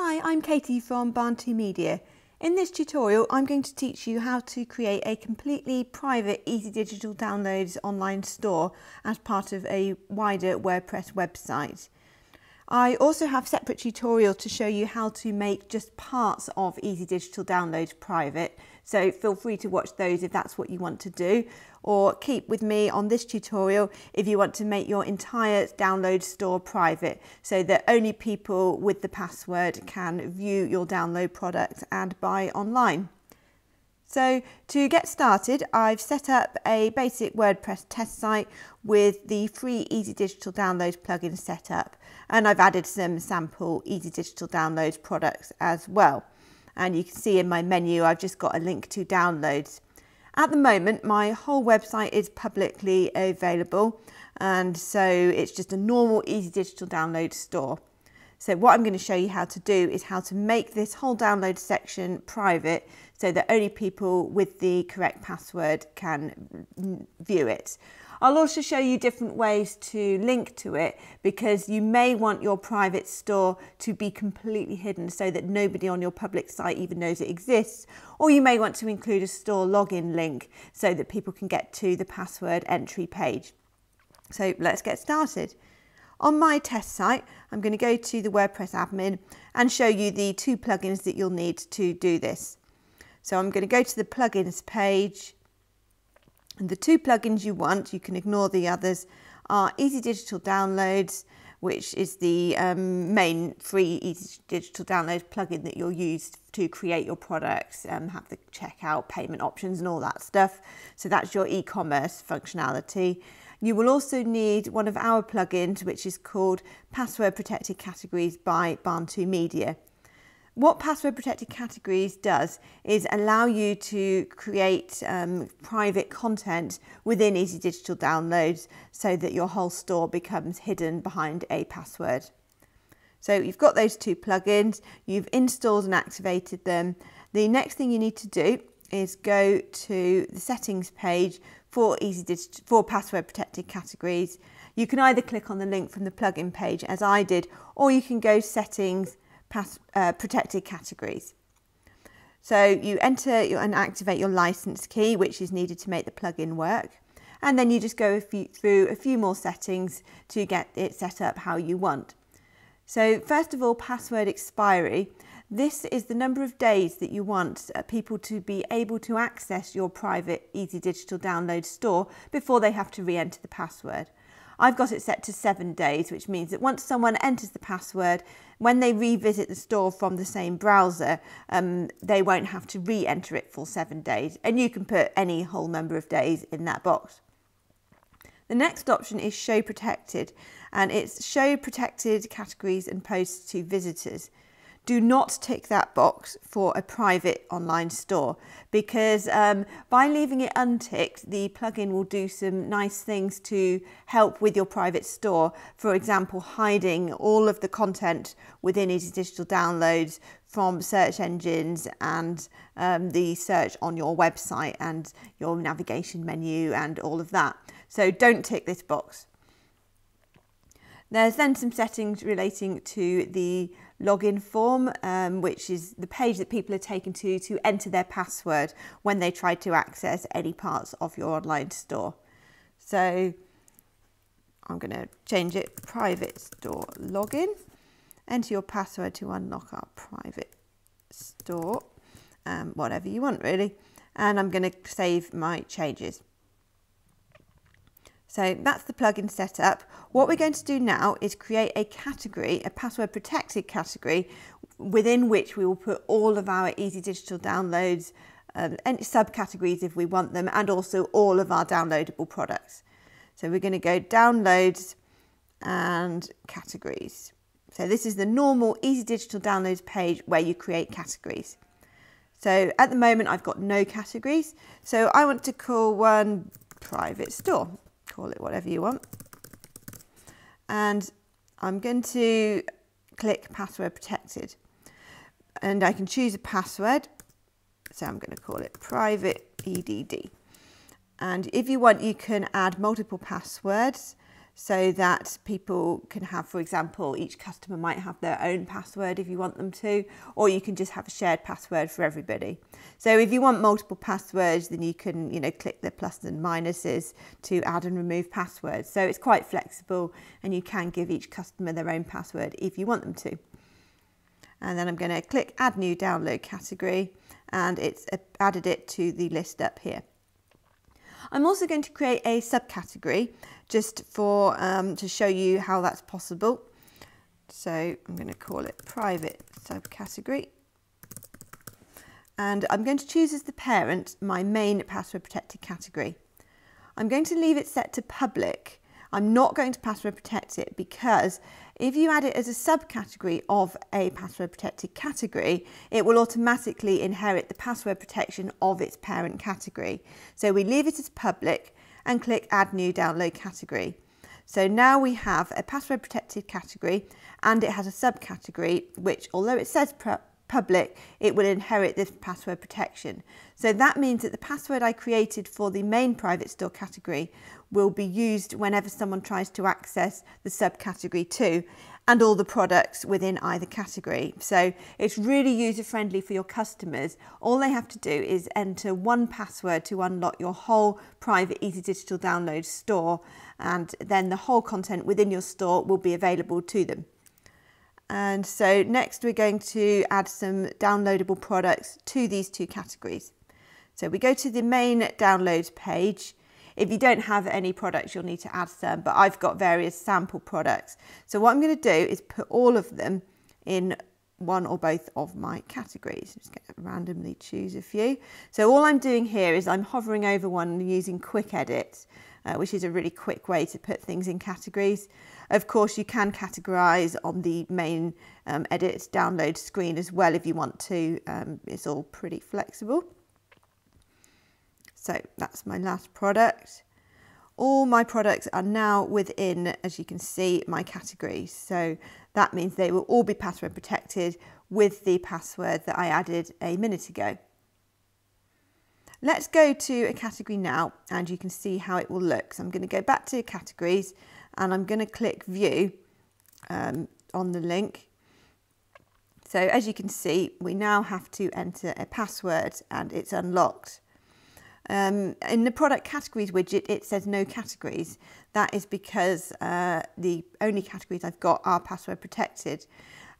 Hi, I'm Katie from Barn2Media. In this tutorial, I'm going to teach you how to create a completely private Easy Digital Downloads online store as part of a wider WordPress website. I also have a separate tutorial to show you how to make just parts of Easy Digital Downloads private, so feel free to watch those if that's what you want to do, or keep with me on this tutorial if you want to make your entire download store private so that only people with the password can view your download product and buy online. So to get started, I've set up a basic WordPress test site with the free Easy Digital Downloads plugin set up, and I've added some sample Easy Digital Downloads products as well. And you can see in my menu I've just got a link to downloads. At the moment my whole website is publicly available, and so it's just a normal Easy Digital Downloads store. So what I'm going to show you how to do is how to make this whole download section private so that only people with the correct password can view it. I'll also show you different ways to link to it, because you may want your private store to be completely hidden so that nobody on your public site even knows it exists, or you may want to include a store login link so that people can get to the password entry page. So let's get started. On my test site, I'm going to go to the WordPress admin and show you the two plugins that you'll need to do this. So I'm going to go to the plugins page, and the two plugins you want, you can ignore the others, are Easy Digital Downloads, which is the main free Easy Digital Downloads plugin that you'll use to create your products, have the checkout, payment options and all that stuff. So that's your e-commerce functionality. You will also need one of our plugins, which is called Password Protected Categories by Barn2Media. What Password Protected Categories does is allow you to create private content within Easy Digital Downloads so that your whole store becomes hidden behind a password. So you've got those two plugins, you've installed and activated them. The next thing you need to do is go to the settings page for Password Protected Categories. You can either click on the link from the plugin page as I did, or you can go settings, Protected Categories. So you enter and activate your license key, which is needed to make the plugin work, and then you just go through a few more settings to get it set up how you want. So first of all, password expiry. This is the number of days that you want people to be able to access your private Easy Digital Download store before they have to re-enter the password. I've got it set to 7 days, which means that once someone enters the password, when they revisit the store from the same browser, they won't have to re-enter it for 7 days. And you can put any whole number of days in that box. The next option is Show Protected, and it's Show Protected Categories and Posts to Visitors. Do not tick that box for a private online store, because by leaving it unticked, the plugin will do some nice things to help with your private store. For example, hiding all of the content within Easy Digital Downloads from search engines and the search on your website and your navigation menu and all of that. So don't tick this box. There's then some settings relating to the login form, which is the page that people are taken to enter their password when they try to access any parts of your online store. So I'm going to change it private store login. Enter your password to unlock our private store, whatever you want really. And I'm going to save my changes. So that's the plugin set up. What we're going to do now is create a category, a password protected category, within which we will put all of our Easy Digital Downloads and subcategories if we want them, and also all of our downloadable products. So we're going to go downloads and categories. So this is the normal Easy Digital Downloads page where you create categories. So at the moment I've got no categories, so I want to call one private store. Call it whatever you want, and I'm going to click Password Protected, and I can choose a password, so I'm going to call it private EDD. And if you want, you can add multiple passwords, so that people can have, for example, each customer might have their own password if you want them to, or you can just have a shared password for everybody. So if you want multiple passwords, then you can, you know, click the plus and minuses to add and remove passwords. So it's quite flexible, and you can give each customer their own password if you want them to. And then I'm going to click add new download category, and it's added it to the list up here. I'm also going to create a subcategory just for to show you how that's possible. So I'm going to call it private subcategory, and I'm going to choose as the parent my main password protected category. I'm going to leave it set to public. I'm not going to password protect it, because if you add it as a subcategory of a password protected category, it will automatically inherit the password protection of its parent category. So we leave it as public and click add new download category. So now we have a password protected category, and it has a subcategory which, although it says public, it will inherit this password protection. So that means that the password I created for the main private store category will be used whenever someone tries to access the subcategory too, and all the products within either category. So it's really user friendly for your customers. All they have to do is enter one password to unlock your whole private Easy Digital Downloads store, and then the whole content within your store will be available to them. And so next we're going to add some downloadable products to these two categories. So we go to the main downloads page. If you don't have any products, you'll need to add some, but I've got various sample products. So what I'm going to do is put all of them in one or both of my categories. I'm just going to randomly choose a few. So all I'm doing here is I'm hovering over one using quick edit, which is a really quick way to put things in categories. Of course, you can categorize on the main edit download screen as well if you want to. It's all pretty flexible. So that's my last product. All my products are now within, as you can see, my categories. So that means they will all be password protected with the password that I added a minute ago. Let's go to a category now, and you can see how it will look. So I'm going to go back to categories, and I'm going to click view on the link. So as you can see, we now have to enter a password, and it's unlocked. In the product categories widget, it says no categories. That is because the only categories I've got are password protected.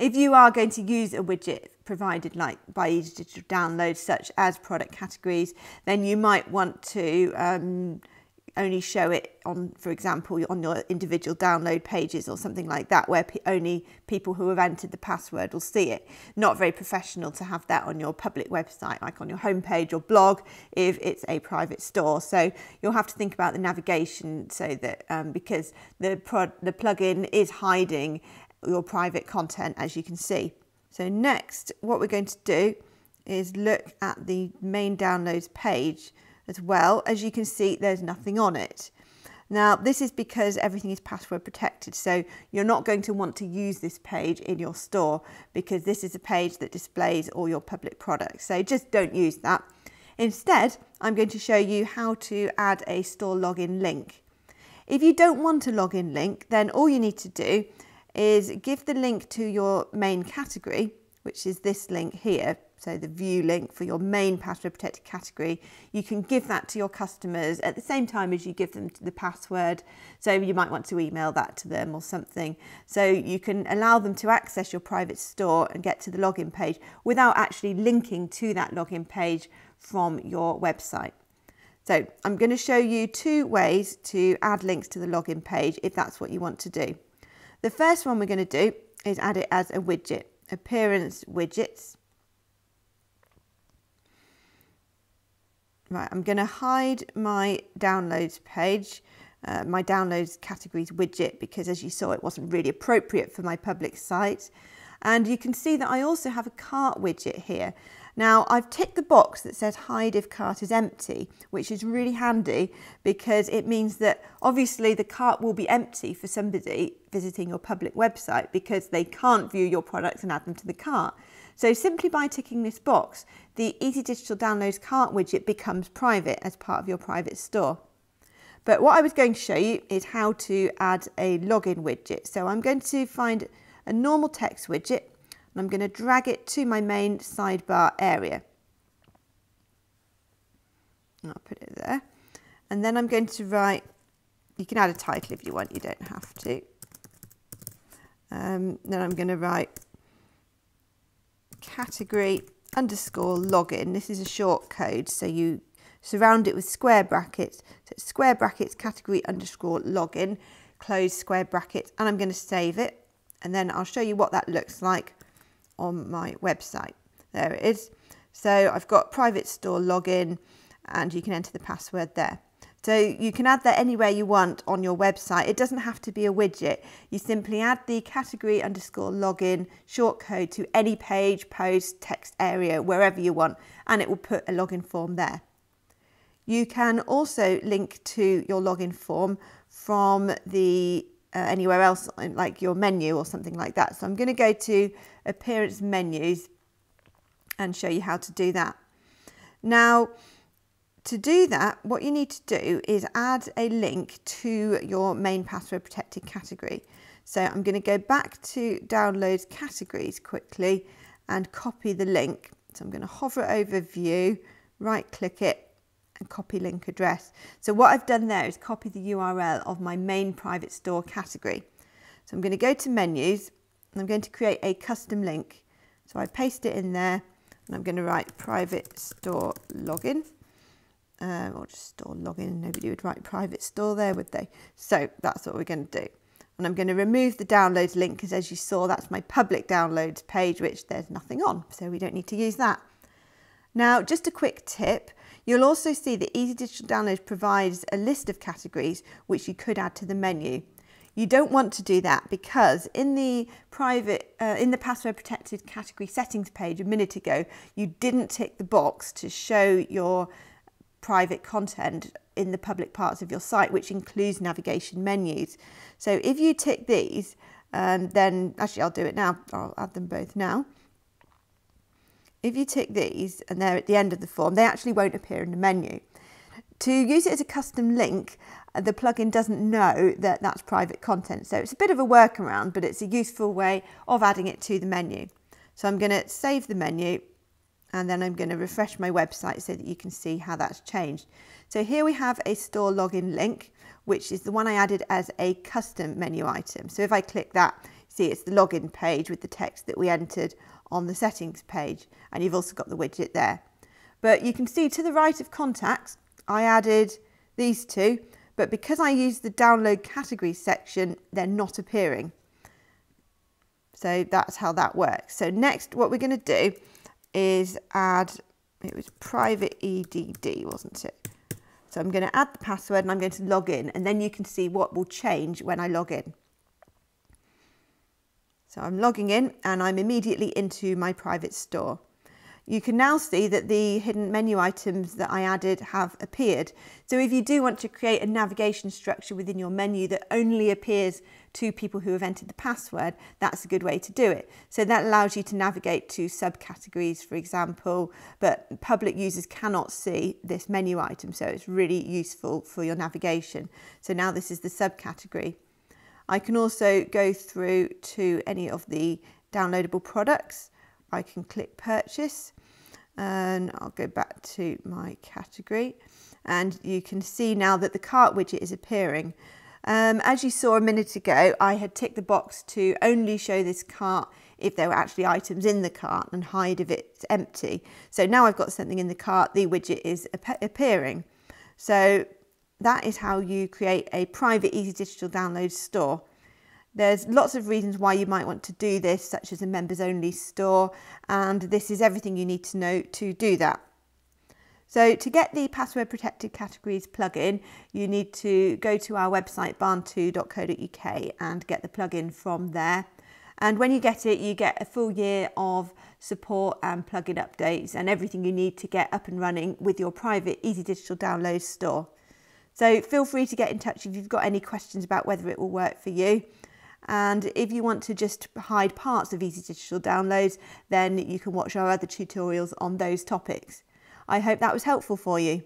If you are going to use a widget provided by Easy Digital Downloads, such as product categories, then you might want to only show it on, for example, on your individual download pages or something like that, where only people who have entered the password will see it. Not very professional to have that on your public website, like on your homepage or blog, if it's a private store. So you'll have to think about the navigation, so that because the plugin is hiding your private content, as you can see. So next, what we're going to do is look at the main downloads page as well. As you can see, there's nothing on it. Now, this is because everything is password protected, so you're not going to want to use this page in your store, because this is a page that displays all your public products. So just don't use that. Instead, I'm going to show you how to add a store login link. If you don't want a login link, then all you need to do is give the link to your main category, which is this link here. So the view link for your main password protected category, you can give that to your customers at the same time as you give them the password. So you might want to email that to them or something. So you can allow them to access your private store and get to the login page without actually linking to that login page from your website. So I'm going to show you two ways to add links to the login page if that's what you want to do. The first one we're going to do is add it as a widget, appearance widgets. Right, I'm going to hide my downloads page, my downloads categories widget, because as you saw, it wasn't really appropriate for my public site. And you can see that I also have a cart widget here. Now, I've ticked the box that says hide if cart is empty, which is really handy, because it means that obviously the cart will be empty for somebody visiting your public website, because they can't view your products and add them to the cart. So simply by ticking this box, the Easy Digital Downloads cart widget becomes private as part of your private store. But what I was going to show you is how to add a login widget. So I'm going to find a normal text widget and I'm going to drag it to my main sidebar area. I'll put it there. And then I'm going to write, you can add a title if you want, you don't have to. Then I'm going to write category underscore login. This is a short code, so you surround it with square brackets. So it's square brackets category underscore login, close square brackets, and I'm going to save it. And then I'll show you what that looks like on my website. There it is. So I've got private store login, and you can enter the password there. So you can add that anywhere you want on your website. It doesn't have to be a widget. You simply add the category underscore login shortcode to any page, post, text area, wherever you want, and it will put a login form there. You can also link to your login form from the anywhere else, like your menu or something like that. So I'm going to go to Appearance Menus and show you how to do that. Now, to do that, what you need to do is add a link to your main password protected category. So I'm going to go back to Downloads Categories quickly and copy the link. So I'm going to hover it over View, right click it and copy link address. So what I've done there is copy the URL of my main private store category. So I'm going to go to Menus and I'm going to create a custom link. So I paste it in there and I'm going to write private store login. Or just store login, nobody would write private store there, would they? So that's what we're going to do. And I'm going to remove the downloads link because, as you saw, that's my public downloads page, which there's nothing on, so we don't need to use that. Now, just a quick tip, you'll also see that Easy Digital Downloads provides a list of categories which you could add to the menu. You don't want to do that because in the password protected category settings page a minute ago, you didn't tick the box to show your private content in the public parts of your site, which includes navigation menus. So if you tick these, then actually I'll do it now, I'll add them both now. If you tick these and they're at the end of the form, they actually won't appear in the menu. To use it as a custom link, the plugin doesn't know that that's private content. So it's a bit of a workaround, but it's a useful way of adding it to the menu. So I'm going to save the menu. And then I'm going to refresh my website so that you can see how that's changed. So here we have a store login link, which is the one I added as a custom menu item. So if I click that, see it's the login page with the text that we entered on the settings page. And you've also got the widget there. But you can see to the right of contacts, I added these two. But because I used the download categories section, they're not appearing. So that's how that works. So next, what we're going to do is add, it was private EDD, wasn't it? So I'm going to add the password and I'm going to log in, and then you can see what will change when I log in. So I'm logging in and I'm immediately into my private store. You can now see that the hidden menu items that I added have appeared. So if you do want to create a navigation structure within your menu that only appears to people who have entered the password, that's a good way to do it. So that allows you to navigate to subcategories, for example, but public users cannot see this menu item, so it's really useful for your navigation. So now this is the subcategory. I can also go through to any of the downloadable products. I can click purchase and I'll go back to my category, and you can see now that the cart widget is appearing. As you saw a minute ago, I had ticked the box to only show this cart if there were actually items in the cart and hide if it's empty. So now I've got something in the cart, the widget is appearing. So that is how you create a private Easy Digital Downloads store. There's lots of reasons why you might want to do this, such as a members only store, and this is everything you need to know to do that. So to get the Password Protected Categories plugin, you need to go to our website barn2.co.uk and get the plugin from there. And when you get it, you get a full year of support and plugin updates and everything you need to get up and running with your private Easy Digital Downloads store. So feel free to get in touch if you've got any questions about whether it will work for you. And if you want to just hide parts of Easy Digital Downloads, then you can watch our other tutorials on those topics. I hope that was helpful for you.